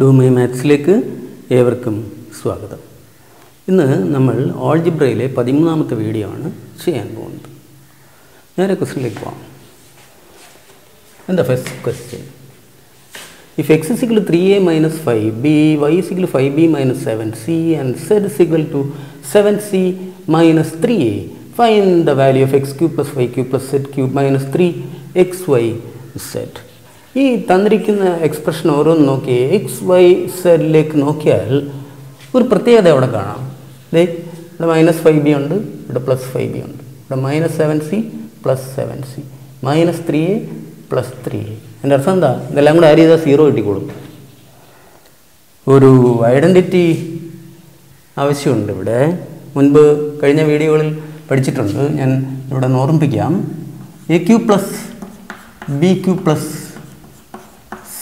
DOMYMATHSലേക്ക് ഏവർക്കും സ്വാഗതം. ഇന്ന് നമ്മൾ ആൾജിബ്രയിലെ 13ാമത്തെ വീഡിയോ ആണ് ചെയ്യാൻ പോകുന്നത്. നേരെ ക്വസ്റ്റ്യനിലേക്ക് പോകാം. എന്താ first question? If x is equal to 3a minus 5b, y is equal to 5b minus 7c and z is equal to 7c minus 3a, find the value of x cube plus y cube plus z cube minus 3xyz. ഈ തന്നിരിക്കുന്ന expression ഓരോന്ന് നോക്കി X Y സെഡിലേക്ക് നോക്കിയാൽ ഒരു പ്രത്യേകത അവിടെ കാണാം. ദേ ഇവിടെ മൈനസ് 5b ഉണ്ട്, ഇവിടെ പ്ലസ് 5b ഉണ്ട്, ഇവിടെ minus 7c plus 7c, minus 3a plus 3a. എൻ്റെ അർത്ഥം എന്താ? ഇതെല്ലാം കൂടെ ആര് ചെയ്താൽ സീറോ കിട്ടിക്കോളും. ഒരു ഐഡൻറ്റിറ്റി ആവശ്യമുണ്ട് ഇവിടെ. മുൻപ് കഴിഞ്ഞ വീഡിയോകളിൽ പഠിച്ചിട്ടുണ്ട്, ഞാൻ ഇവിടെ ഒന്ന് ഓർമ്മിപ്പിക്കാം. A cube plus B cube plus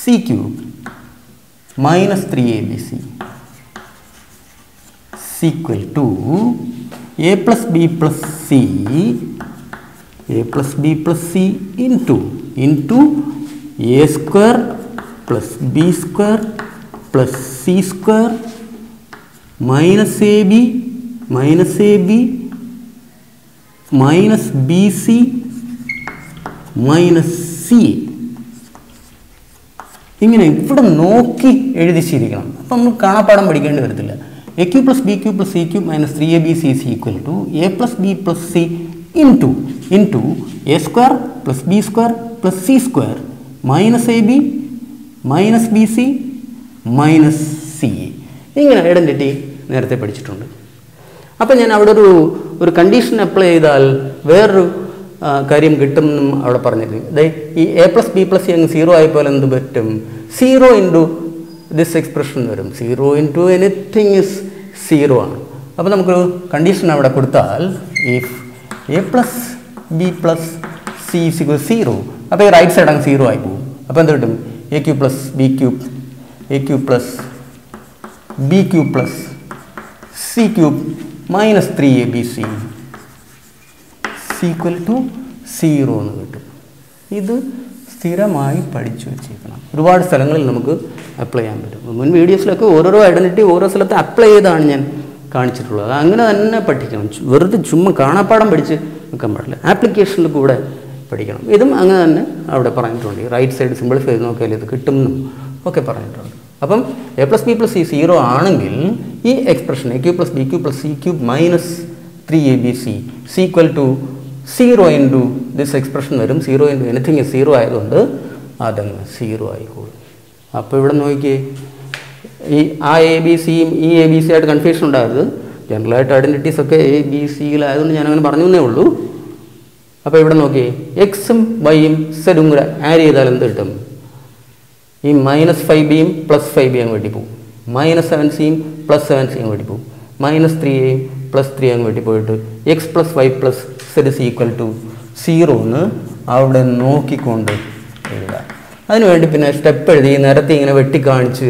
C cube minus 3abc is equal to a plus b plus c, a plus b plus c into a square plus b square plus c square minus ab minus bc minus c. ഇങ്ങനെ ഇവിടെ നോക്കി എഴുതിച്ചിരിക്കണം, അപ്പം നമ്മൾ കാണാപ്പാടം പഠിക്കേണ്ടി വരത്തില്ല. A cube plus B cube plus C cube minus 3abc is equal to a plus B plus C into A square plus B square plus C square minus A B minus B C minus C A. ഇങ്ങനെ identity നേരത്തെ പഠിച്ചിട്ടുണ്ട്. അപ്പം ഞാൻ അവിടെ ഒരു condition apply ചെയ്താൽ വേറൊരു കാര്യം കിട്ടും എന്നും അവിടെ പറഞ്ഞത്. അതായത് ഈ A plus B plus C അങ്ങ് സീറോ ആയപ്പോൾ എന്ത് പറ്റും? സീറോ ഇൻറ്റു ദിസ് എക്സ്പ്രഷൻ വരും. Zero into anything is zero ആണ്. അപ്പോൾ നമുക്കൊരു കണ്ടീഷൻ അവിടെ കൊടുത്താൽ if A plus B plus c is equal zero, അപ്പോൾ ഈ റൈറ്റ് സൈഡ് അങ്ങ് സീറോ ആയി പോകും. അപ്പോൾ എന്ത് കിട്ടും? A cube plus B cube, A cube plus B cube plus C cube minus 3abc equal to zero എന്ന് കിട്ടും. ഇത് സ്ഥിരമായി പഠിച്ചു വെച്ചേക്കണം. ഒരുപാട് സ്ഥലങ്ങളിൽ നമുക്ക് അപ്ലൈ ചെയ്യാൻ പറ്റും. മുൻ വീഡിയോസിലൊക്കെ ഓരോരോ ഐഡൻറ്റിറ്റി ഓരോ സ്ഥലത്ത് അപ്ലൈ ചെയ്താണ് ഞാൻ കാണിച്ചിട്ടുള്ളത്. അങ്ങനെ തന്നെ പഠിക്കണം. വെറുതെ ചുമ്മാ കാണാപ്പാടം പഠിച്ച് നിൽക്കാൻ പാടില്ല. ആപ്ലിക്കേഷനിൽ കൂടെ പഠിക്കണം. ഇതും അങ്ങനെ തന്നെ അവിടെ പറഞ്ഞിട്ടുണ്ട്. ഈ റൈറ്റ് സൈഡ് സിംപ്ലിഫൈ ചെയ്ത് നോക്കിയാൽ ഇത് കിട്ടും എന്നും ഒക്കെ പറഞ്ഞിട്ടുണ്ട്. അപ്പം A plus B plus C zero ആണെങ്കിൽ ഈ expression A cube plus B cube plus C cube minus 3abc is equal to zero into this expression വരും. സീറോ ഇൻറ്റു എനിത്തിങ് സീറോ ആയതുകൊണ്ട് അതങ്ങ് സീറോ ആയിക്കോളും. അപ്പോൾ ഇവിടെ നോക്കിയേ, ഈ ആ എ ബി സിയും ഈ എ ബി സി ആയിട്ട് കൺഫ്യൂഷൻ ഉണ്ടാകരുത്. ജനറലായിട്ട് ഐഡൻറ്റിറ്റീസ് ഒക്കെ എ ബി സിയിലായതുകൊണ്ട് ഞാനങ്ങനെ പറഞ്ഞു എന്നേ ഉള്ളൂ. അപ്പോൾ ഇവിടെ നോക്കിയേ, എക്സും വൈയും സെഡും കൂടെ ആഡ് ചെയ്താൽ എന്ത് കിട്ടും? ഈ മൈനസ് 5bയും പ്ലസ് 5b അങ്ങ് വേണ്ടി പോകും, മൈനസ് 7cയും പ്ലസ് 7cയും വേണ്ടി പോകും, മൈനസ് 3aയും പ്ലസ് 3 അങ്ങ് വേണ്ടി പോയിട്ട് x plus y plus z is equal to zero എന്ന് അവിടെ നോക്കിക്കൊണ്ട് എഴുതാം. അതിനുവേണ്ടി പിന്നെ സ്റ്റെപ്പ് എഴുതി നേരത്തെ ഇങ്ങനെ വെട്ടിക്കാണിച്ച്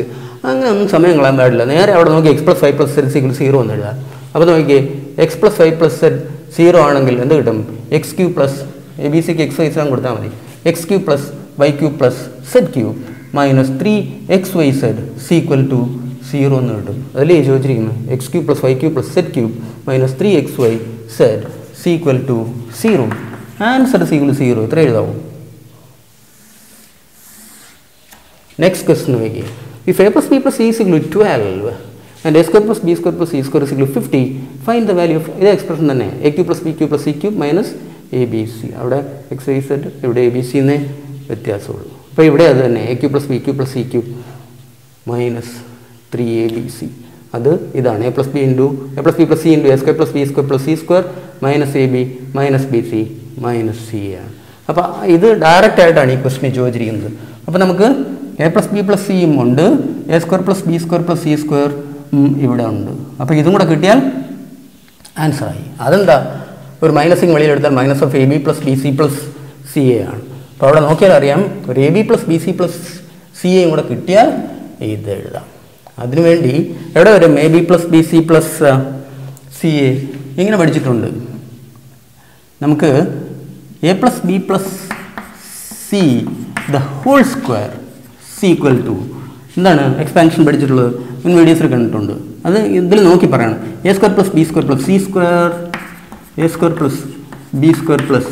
അങ്ങനെ ഒന്നും സമയം കളയാൻ പാടില്ല. നേരെ അവിടെ നോക്കി x plus y plus z is equal zero എന്ന് എഴുതാം. അപ്പോൾ നോക്കിയേ, x plus y plus z zero ആണെങ്കിൽ എന്ത് കിട്ടും? X cube plus A B സിക്ക് എക്സ് വൈ സെഡ് കൊടുത്താൽ മതി. X cube plus y cube plus z cube minus 3xyz is equal to zero എന്ന് കിട്ടും. അതിലേ ചോദിച്ചിരിക്കുന്നത് x cube plus y cube plus z cube minus 3xyz is equal to zero. Answer is equal to zero. ഇത്ര എഴുതാവും. Next question നോക്കിയേ, if A plus B plus c is equal to 12 and A square plus B square plus C square is equal to 50, find the value of. ഇത് expression തന്നെ A cube plus B cube plus C cube minus A B C. അവിടെ x y z, ഇവിടെ A B c എന്നേ വ്യത്യാസമുള്ളൂ. അപ്പോൾ ഇവിടെ അത് തന്നെ A cube plus B cube plus C cube minus 3abc. അത് ഇതാണ് A plus B into A plus B plus C into A square plus B square plus C square minus A B minus B C minus C ആണ്. അപ്പോൾ ഇത് direct ആയിട്ടാണ് ഈ ക്വസ്റ്റിന് ചോദിച്ചിരിക്കുന്നത്. അപ്പോൾ നമുക്ക് എ പ്ലസ് ബി പ്ലസ് സിയും ഉണ്ട്, A square plus B square plus C square ഇവിടെ ഉണ്ട്. അപ്പോൾ ഇതും കൂടെ കിട്ടിയാൽ ആൻസറായി. അതെന്താ? ഒരു മൈനസിങ് വെളിയിലെടുത്താൽ minus of A B plus B C plus C A ആണ്. അപ്പോൾ അവിടെ നോക്കിയാൽ അറിയാം, ഒരു A B plus B C plus C എയും കൂടെ കിട്ടിയാൽ ഇത് എഴുതാം. അതിനുവേണ്ടി എവിടെ വരും? A B plus B C plus C A ഇങ്ങനെ പഠിച്ചിട്ടുണ്ട്. നമുക്ക് A plus B plus C the whole square is equal to expansion a square plus b square plus c square, a square plus b square plus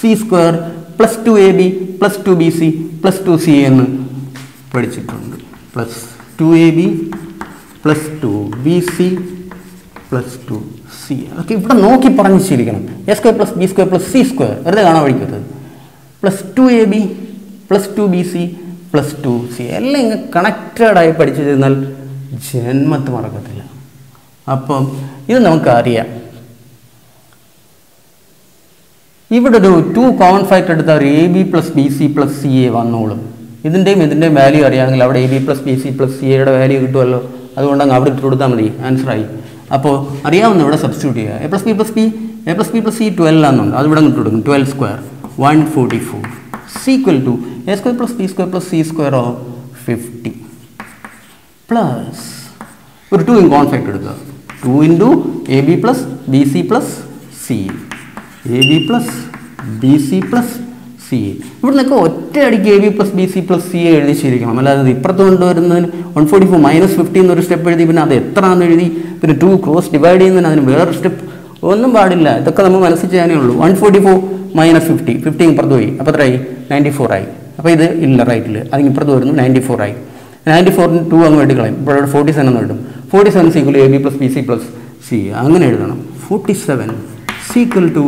c square plus 2ab plus 2bc plus 2cn plus 2ab plus 2bc plus 2c. Okay, a square plus b square plus c square plus 2ab plus 2bc plus 2c. All connected I padichidinal janmath marakathilla. Appo idu namukku ariyam. Ivide two common factor eduthal ab plus bc plus ca vannollum. Idindeyum idindeyum value ariyengil avade ab plus bc plus ca ede value kittuvallo. Adonda ange avide kodutha madi answer ayi. Appo ariyavunna ivide substitute cheya. A plus b plus p a plus b plus c 12 annundu. Adu ivide kittu 12 square 144 is equal to a square plus b square plus c square of 50 plus 2 in common factor 2 into ab plus bc plus c ab plus bc plus c ഇവിടെ നമുക്ക് ഒറ്റ അടിക്ക് ab plus bc plus c എഴുതി ശരിയാക്കണം അല്ലാതെ ഇപ്പുറത്ത് കൊണ്ടുവരുന്നതിന് 144 minus 50 എന്നൊരു സ്റ്റെപ്പ് എഴുതി പിന്നെ അത് എത്രയാണെന്ന് എഴുതി പിന്നെ 2 ക്രോസ് ഡിവൈഡ് ചെയ്യുന്നതിന് അതിന് വേറെ സ്റ്റെപ്പ് ഒന്നും പാടില്ല ഇതൊക്കെ നമ്മൾ മനസ്സിൽ ചെയ്യാനേ ഉള്ളൂ 144 minus 50 15 परदोई अपन राई 94 आई अपन इधर इल्ल राइट ले आदमी परदोई नो 94 आई 94 ने 2 अंगों एडिकल आई पर 47 अंगों एडम 47 c equal ab plus bc plus c अंगों ने एडम 47 c इक्वल टू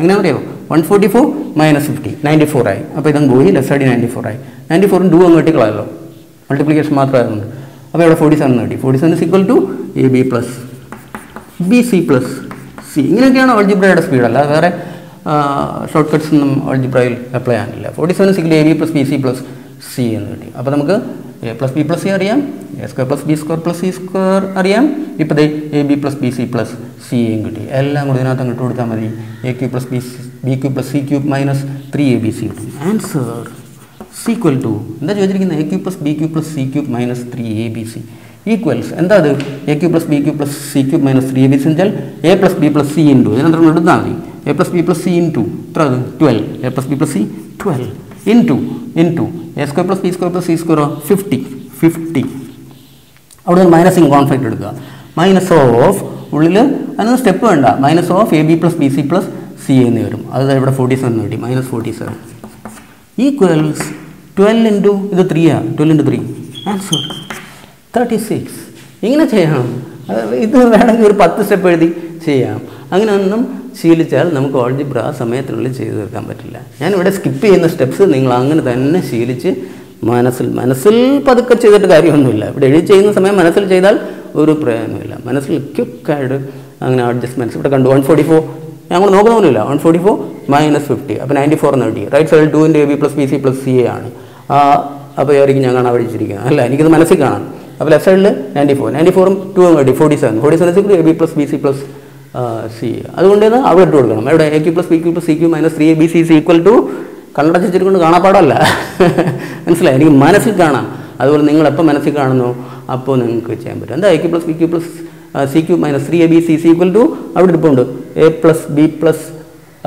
अंगने अंदर यो 144 minus 50 94 आई अपन इधर गोही लेस साड़ी 94 आई 94 ने 2 अंगों एडिकल आया लो मल्टीप्लिकेशन मात्रा आया अंदर अपन इधर 47 अंगों एडी 47 is equal to ab plus bc plus c इंगने क्या ना algebra एड स्पीड आला वगैरह shortcuts in algebra apply 47 is equal to ab plus bc plus c appo namakku a plus b plus c ariyam a square plus b square plus c square ariyam ipo ab plus bc plus c en kitti ellam kudu inathu angotu edutha mari a cube plus b cube plus c cube minus 3abc answer is equal to endha choichirikkunna a cube plus c cube minus 3abc equals endha adu a cube plus c cube minus 3abc enjal a plus b plus c into idanathu edutha mari a plus b plus c into 12 a plus b plus c 12 into a square plus c square of 50 അവിടെ minus in common factor എടുക്കുക minus of ഉള്ളിൽ അതൊന്നും step വേണ്ട minus of ab plus bc plus c എന്ന് വരും അത് ഇവിടെ 47 കിട്ടി minus 47 equals 12 into ഇത് 3 ആ 12 into 3 answer 36 ഇങ്ങനെ ചെയ്യണം ഇത് വേണമെങ്കിൽ ഒരു 10 സ്റ്റെപ്പ് എഴുതി ചെയ്യാം അങ്ങനെ ഒന്നും ശീലിച്ചാൽ നമുക്ക് ആൾജിബ്ര സമയത്തിനുള്ളിൽ ചെയ്തു തീർക്കാൻ പറ്റില്ല ഞാൻ ഇവിടെ സ്കിപ്പ് ചെയ്യുന്ന സ്റ്റെപ്സ് നിങ്ങൾ അങ്ങനെ തന്നെ ശീലിച്ച് മനസ്സിൽ പതുക്കെ ചെയ്തിട്ട് കാര്യമൊന്നുമില്ല ഇവിടെ എഴുതി ചെയ്യുന്ന സമയം മനസ്സിൽ ചെയ്താൽ ഒരു പ്രയോജനമില്ല മനസ്സിൽ ക്യുക്കായിട്ട് അങ്ങനെ അഡ്ജസ്റ്റ്മെന്റ്സ് ഇവിടെ കണ്ടു 144 ഞങ്ങൾ നോക്കുന്നൊന്നുമില്ല 144 minus 50 അപ്പോൾ 94 എന്ന് കിട്ടി റൈറ്റ് സൈഡിൽ 2 * ab + bc + ca ആണ് അപ്പോൾ ആയിരിക്കും ഞാൻ കാണാൻ പഠിച്ചിരിക്കുന്നത് അല്ല എനിക്കിത് മനസ്സിൽ കാണാം അപ്പോൾ ലെഫ്റ്റ് സൈഡിൽ 94 ഉം 2 ഉം കിട്ടി 47 ab + bc + C. That's why we have to do A Q plus B Q plus C Q minus 3ABC is equal to Kanada Chichikun Gana Padala. And so, any Manasi Gana, I will Ningle up a Manasi Gano upon chamber. And the A Q plus B Q plus C Q minus 3ABC is equal to A plus B plus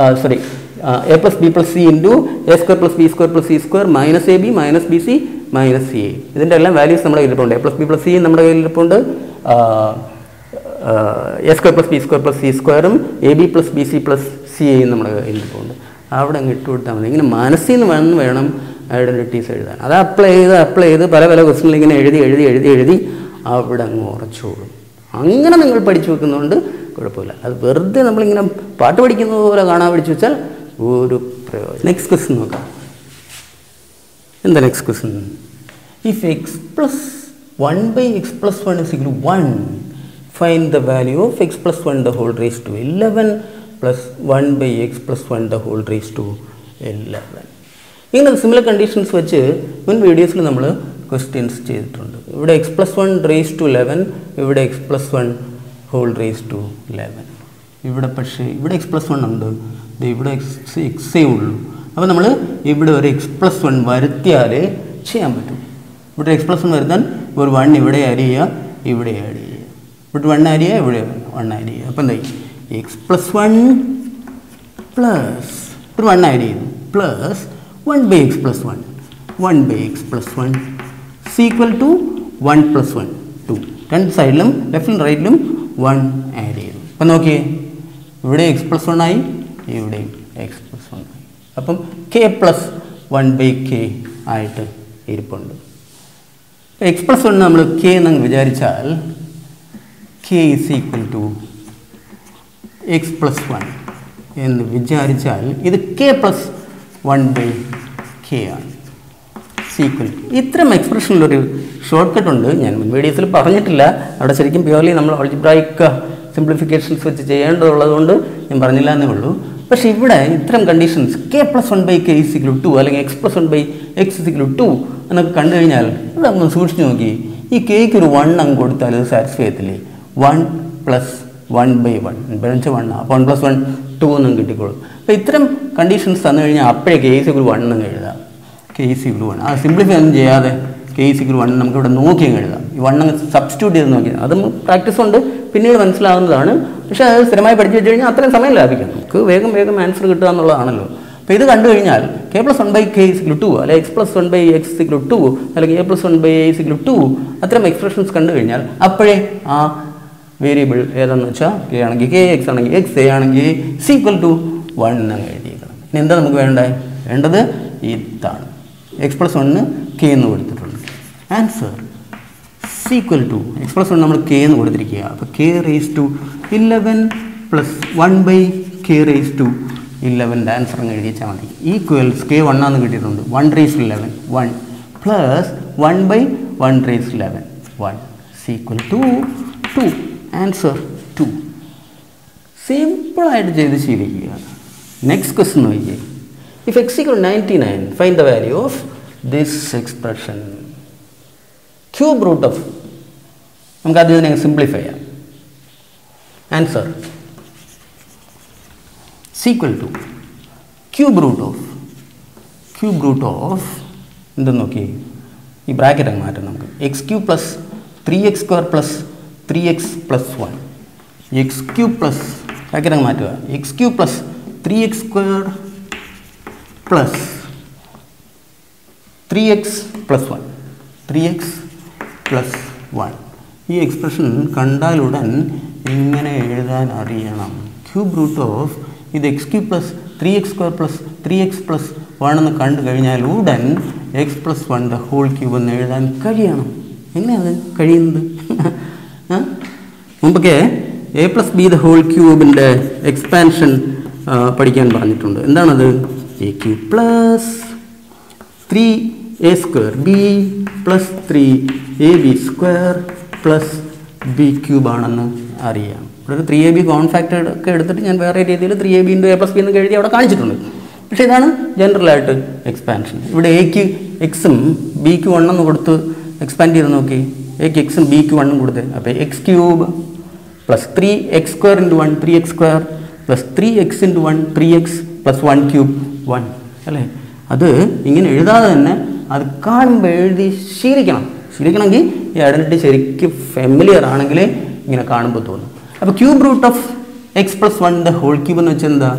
A plus B plus C into A square plus B square plus C square minus AB minus BC minus CA. Isn't that values? A plus B plus C in the a square plus b square plus c square ab plus bc plus ca നമ്മൾ എഴുതിട്ടുണ്ട് അവിടെ അങ്ങ് ഇട്ടു കൊടുത്താൽ മതി ഇങ്ങനെ മനസ്സിൽ നിന്ന് വേണം ഐഡന്റിറ്റീസ് എഴുതാൻ അത് അപ്ലൈ ചെയ്ത് പല ക്വസ്റ്റ്യനിൽ ഇങ്ങനെ എഴുതി അവിടെ അങ്ങ് ഉറച്ചോളും അങ്ങനെ നിങ്ങൾ പഠിച്ചു വെക്കുന്നതുകൊണ്ട് കുഴപ്പമില്ല അത് വെറുതെ നമ്മളിങ്ങനെ പാട്ട് പഠിക്കുന്നത് പോലെ കാണാൻ പഠിച്ചു വെച്ചാൽ ഒരു പ്രയോജനം നെക്സ്റ്റ് ക്വസ്റ്റ്യൻ നോക്കാം എന്താ next question if x plus 1 by x plus 1 is equal to 1 find the value of x plus 1 the whole raised to 11 plus 1 by x plus 1 the whole raised to 11. In the similar conditions which in videos we have questions. If x plus 1 raised to 11, if x plus 1 whole raised to 11. If x plus 1 is x same. Then we x plus 1 If x plus 1 is 1 here. But one idea. Upon the x plus 1 plus one idea plus 1 by x plus 1. 1 by x plus 1 x equal to 1 plus 1 2. രണ്ട് സൈഡിലും ലെഫ്റ്റിലും റൈറ്റിലും 1 add ചെയ്തു. അപ്പോൾ നോക്കിയേ, ഇവിടെ x plus 1 ആയി, ഇവിടെ x plus 1 ആയി. അപ്പം k plus 1 by k ആയിട്ട് ഇരിപ്പുണ്ട്. x plus 1 നമ്മൾ k എന്ന് വിചാരിച്ചാൽ k is equal to x plus 1 എന്ന് വിചാരിച്ചാൽ ഇത് k plus 1 by k ആണ്. ഇത്തരം എക്സ്പ്രഷനിലൊരു ഷോർട്ട് കട്ട് ഉണ്ട്, ഞാൻ മുൻ വീഡിയോസിൽ പറഞ്ഞിട്ടില്ല. അവിടെ ശരിക്കും പ്യൂർലി നമ്മൾ അൾജിബ്രായിക് സിംപ്ലിഫിക്കേഷൻസ് വെച്ച് ചെയ്യേണ്ടതുള്ളതുകൊണ്ട് ഞാൻ പറഞ്ഞില്ല എന്നേ ഉള്ളൂ. പക്ഷേ ഇവിടെ ഇത്തരം conditions k plus 1 by k is equal to അല്ലെങ്കിൽ x plus 1 by x is equal to എന്നൊക്കെ കണ്ടു കഴിഞ്ഞാൽ ഇവിടെ നമ്മൾ സൂക്ഷിച്ചു നോക്കി, ഈ കേക്ക് ഒരു 1 അങ്ങ് കൊടുത്താൽ അത് സാറ്റിസ്ഫൈ ചെയ്യത്തില്ലേ? 1 പ്ലസ് 1 ബൈ 1 വെച്ചാൽ 1 ആണ്. അപ്പോൾ 1 പ്ലസ് 1 2 എന്നും കിട്ടിക്കോളും. അപ്പോൾ ഇത്തരം കണ്ടീഷൻസ് തന്നു കഴിഞ്ഞാൽ അപ്പോഴേ കെ ഇസ് ഇക്വൽ 1 എന്ന് എഴുതാം. K is equal to 1. അത് സിംപ്ലിഫൈ ഒന്നും ചെയ്യാതെ K is equal to 1 നമുക്കിവിടെ നോക്കി എഴുതാം. ഈ 1 അങ്ങ് സബ്സ്റ്റിറ്റ്യൂട്ട് ചെയ്ത് നോക്കിയാൽ അത് പ്രാക്ടീസ് ഉണ്ട്, പിന്നീട് മനസ്സിലാവുന്നതാണ്. പക്ഷേ അത് സ്ഥിരമായി പഠിച്ചു വെച്ച് കഴിഞ്ഞാൽ അത്രയും സമയം ലാഭിക്കാം, നമുക്ക് വേഗം വേഗം ആൻസർ കിട്ടുക എന്നുള്ളതാണല്ലോ. അപ്പോൾ ഇത് കണ്ടു കഴിഞ്ഞാൽ K plus 1 by K is equal to 2 അല്ലെങ്കിൽ X plus 1 by X is equal to 2 അല്ലെങ്കിൽ A plus 1 by A is equal to 2 അത്തരം എക്സ്പ്രഷൻസ് കണ്ടു കഴിഞ്ഞാൽ അപ്പോഴേ ആ വേരിയബിൾ ഏതാണെന്ന് വെച്ചാൽ കെ ആണെങ്കിൽ കെ, എക്സ് ആണെങ്കിൽ എക്സ്, എ ആണെങ്കിൽ A is equal to 1 എന്നങ്ങ് എഴുതിയേക്കണം. ഇനി എന്താ നമുക്ക് വേണ്ടത്? ഇതാണ് x plus 1 k എന്ന് കൊടുത്തിട്ടുണ്ട്. Answer equal to X plus 1 നമ്മൾ k എന്ന് കൊടുത്തിരിക്കുക. അപ്പോൾ K raise to 11 plus 1 by K raise to 11 answer അങ്ങ് എഴുതിച്ചാൽ മതി. ഈക്വൽസ് K 1 ആണെന്ന് കിട്ടിയിട്ടുണ്ട്. 1 raise 11 1 plus 1 by 1 raise 11 1 equal to 2. Answer 2. സിമ്പിളായിട്ട് ചെയ്ത് ശീലിക്കുക. നെക്സ്റ്റ് ക്വസ്റ്റ്യൻ നോക്കിയേ. If x equal to 99, find the value of this expression. Cube root of. I'm going to simplify. Answer is equal to cube root of. Then okay. This bracket is matter. X cube plus 3x square plus 3x plus 1. X cube plus bracket is matter. X cube plus 3x square plus 3x plus 1. ഈ expression കണ്ടാലുടൻ ഇങ്ങനെ എഴുതാൻ അറിയണം. Cube root of ഇത് x cube plus 3x square plus 3x plus 1 എന്ന് കണ്ടു കഴിഞ്ഞാൽ ഉടൻ x plus 1 ഹോൾ ക്യൂബ് എന്ന് എഴുതാൻ കഴിയണം. എങ്ങനെയാണ് കഴിയുന്നത്? മുമ്പൊക്കെ A plus B the whole cube expansion പഠിക്കാൻ പറഞ്ഞിട്ടുണ്ട്. എന്താണത്? A cube plus 3a square b plus 3ab square plus b cube ആണെന്ന് അറിയാം. ഇവിടെ ഒരു 3ab കോമൺ ഫാക്ടർ ഒക്കെ എടുത്തിട്ട് ഞാൻ വേറെ രീതിയിൽ 3ab into a plus b എന്ന് എഴുതി അവിടെ കാണിച്ചിട്ടുണ്ട്. പക്ഷേ ഇതാണ് ജനറലായിട്ട് എക്സ്പാൻഷൻ. ഇവിടെ എക്ക് എക്സും ബിക്ക് 1 കൊടുത്ത് എക്സ്പാൻഡ് ചെയ്ത് നോക്കി. എക്ക് എക്സും ബിക്ക് 1 കൊടുത്ത് അപ്പോൾ x³ + 3x² × 1 3x² + 3x into 1 3x plus 1³ 1 അല്ലേ? അത് ഇങ്ങനെ എഴുതാതെ തന്നെ അത് കാണുമ്പോൾ എഴുതി ശീലിക്കണമെങ്കിൽ ഈ ഐഡൻറ്റിറ്റി ശരിക്കും ഫെമിലിയർ ആണെങ്കിൽ ഇങ്ങനെ കാണുമ്പോൾ തോന്നും. അപ്പോൾ cube root of x plus 1 the whole cube എന്ന് വെച്ചാൽ എന്താ?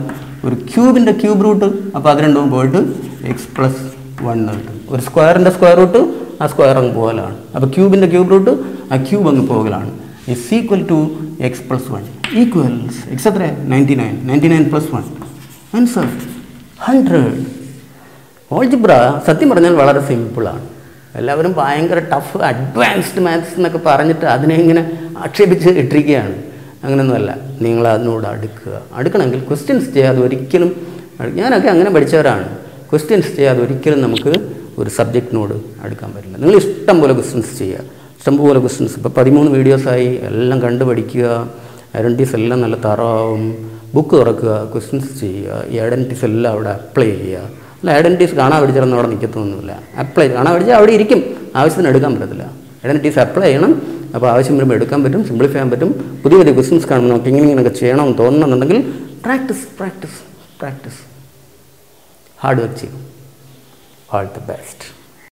ഒരു ക്യൂബിൻ്റെ ക്യൂബ് റൂട്ട്. അപ്പോൾ അത് രണ്ടും പോയിട്ട് x plus 1 കിട്ടും. ഒരു സ്ക്വയറിൻ്റെ സ്ക്വയർ റൂട്ട്, ആ സ്ക്വയർ അങ്ങ് പോകലാണ്. അപ്പോൾ ക്യൂബിൻ്റെ ക്യൂബ് റൂട്ട്, ആ ക്യൂബ് അങ്ങ് പോകലാണ്. is equal to x plus 1 equals x എത്ര? 99 99 plus 1. ആൻസർ 100. ഓൾജിബ്ര സത്യം പറഞ്ഞാൽ വളരെ സിമ്പിളാണ്. എല്ലാവരും ഭയങ്കര ടഫ് അഡ്വാൻസ്ഡ് മാത്സ് എന്നൊക്കെ പറഞ്ഞിട്ട് അതിനെ ഇങ്ങനെ ആക്ഷേപിച്ച് ഇട്ടിരിക്കുകയാണ്. അങ്ങനെയൊന്നുമല്ല, നിങ്ങൾ അതിനോട് അടുക്കണമെങ്കിൽ ക്വസ്റ്റ്യൻസ് ചെയ്യാതെ ഒരിക്കലും, ഞാനൊക്കെ അങ്ങനെ പഠിച്ചവരാണ്, ക്വസ്റ്റ്യൻസ് ചെയ്യാതെ ഒരിക്കലും നമുക്ക് ഒരു സബ്ജക്റ്റിനോട് അടുക്കാൻ പറ്റില്ല. നിങ്ങൾ ഇഷ്ടം പോലെ ക്വസ്റ്റ്യൻസ് ചെയ്യുക, ഇഷ്ടം പോലെ ക്വസ്റ്റ്യൻസ്. ഇപ്പോൾ 13 വീഡിയോസായി, എല്ലാം കണ്ടു പഠിക്കുക. ഐഡൻറ്റിറ്റീസ് എല്ലാം നല്ല തറവും. ബുക്ക് തുറക്കുക, ക്വസ്റ്റ്യൻസ് ചെയ്യുക, ഈ ഐഡൻറ്റിറ്റീസ് എല്ലാം അവിടെ അപ്ലൈ ചെയ്യുക. അല്ല, ഐഡൻറ്റിറ്റീസ് കാണാൻ പഠിച്ചാലൊന്നും അവിടെ നിൽക്കത്തൊന്നുമില്ല. അപ്ലൈ കാണാൻ പഠിച്ചാൽ അവിടെ ഇരിക്കും, ആവശ്യത്തിന് എടുക്കാൻ പറ്റത്തില്ല. ഐഡൻറ്റിറ്റീസ് അപ്ലൈ ചെയ്യണം, അപ്പോൾ ആവശ്യം വരുമ്പോൾ എടുക്കാൻ പറ്റും, സിംപ്ലിഫൈ ചെയ്യാൻ പറ്റും. പുതിയ പുതിയ ക്വസ്റ്റ്യൻസ് കാണുമ്പോൾ നമുക്ക് ഇങ്ങനെയൊക്കെ ചെയ്യണമെന്ന് തോന്നുന്നുണ്ടെങ്കിൽ പ്രാക്ടീസ് ഹാർഡ് വർക്ക് ചെയ്യും. All the best.